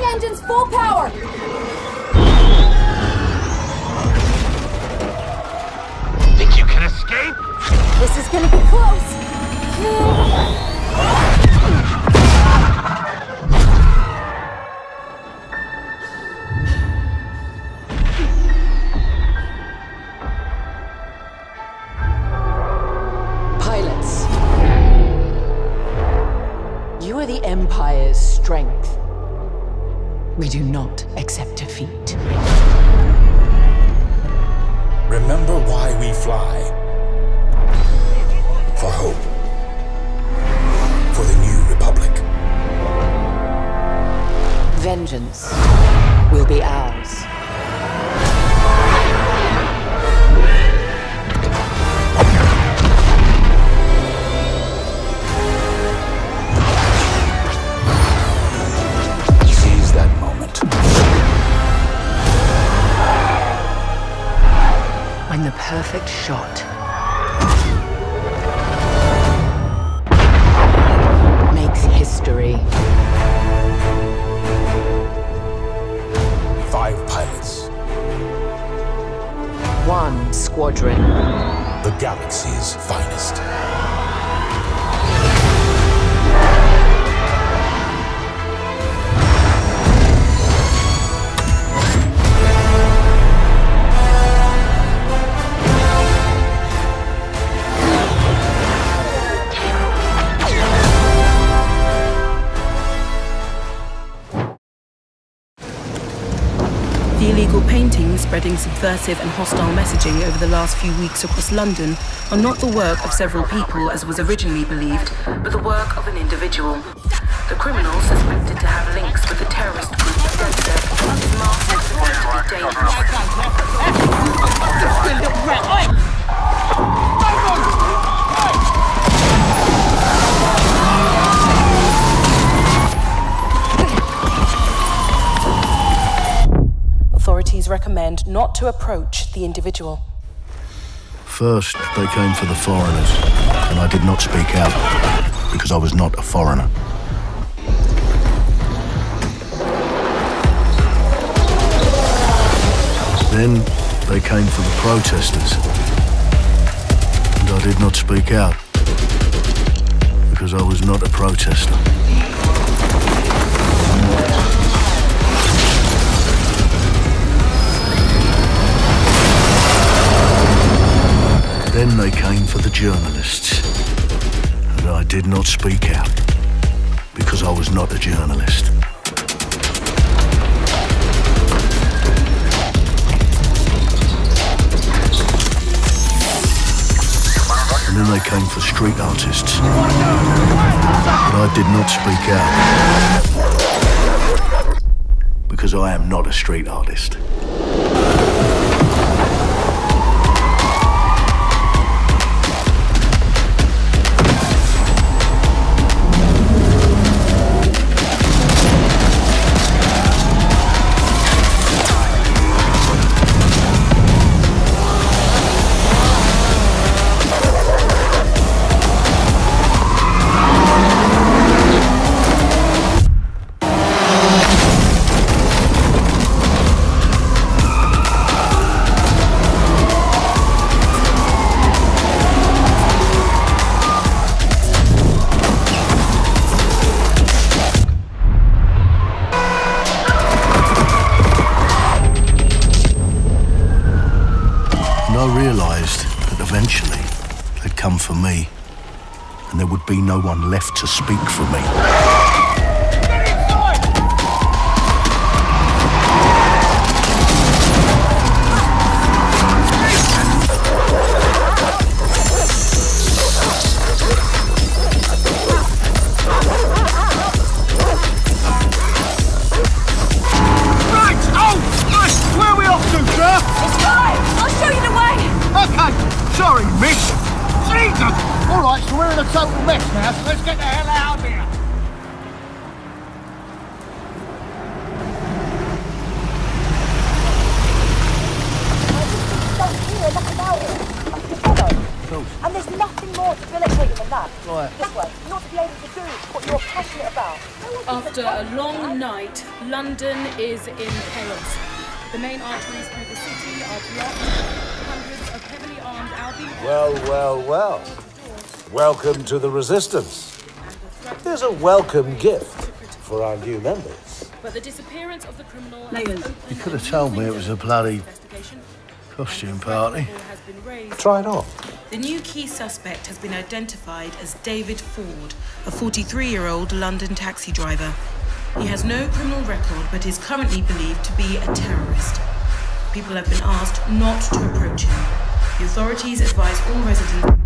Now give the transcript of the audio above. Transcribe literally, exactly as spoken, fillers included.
Starting engines full power! Think you can escape? This is gonna be close! Pilots, you are the Empire's strength. We do not accept defeat. Remember why we fly. For hope. For the new Republic. Vengeance will be ours. When the perfect shot makes history. Five pilots. One squadron. The galaxy's finest. The illegal painting spreading subversive and hostile messaging over the last few weeks across London are not the work of several people, as was originally believed, but the work of an individual. The criminal, suspected to have links with the terrorist group Delta, is masked as supposed to be dangerous. Authorities recommend not to approach the individual. First, they came for the foreigners, and I did not speak out because I was not a foreigner. Then, they came for the protesters, and I did not speak out because I was not a protester. Then they came for the journalists, and I did not speak out because I was not a journalist. And then they came for street artists, and I did not speak out because I am not a street artist. I realised that eventually they'd come for me, and there would be no one left to speak for me. Right! Oh! Nice! Where are we off to, sir? It's fine! I'll show you the way! Okay, sorry, miss. Jesus! All right, so we're in a total mess now, so let's get the hell out of here. I just don't hear that about it. I follow. Cool. And there's nothing more debilitating than that. Right. This way, not to be able to do what you're passionate about? After a long night, London is in chaos. The main arteries through the city are blocked. Hundreds of heavily armed Albion. Well, well, well. Welcome to the resistance. There's a welcome gift for our new members. But the disappearance of the criminal... You could have told me it was a bloody costume party. Try it on. The new key suspect has been identified as David Ford, a forty-three-year-old London taxi driver. He has no criminal record, but is currently believed to be a terrorist. People have been asked not to approach him. The authorities advise all residents...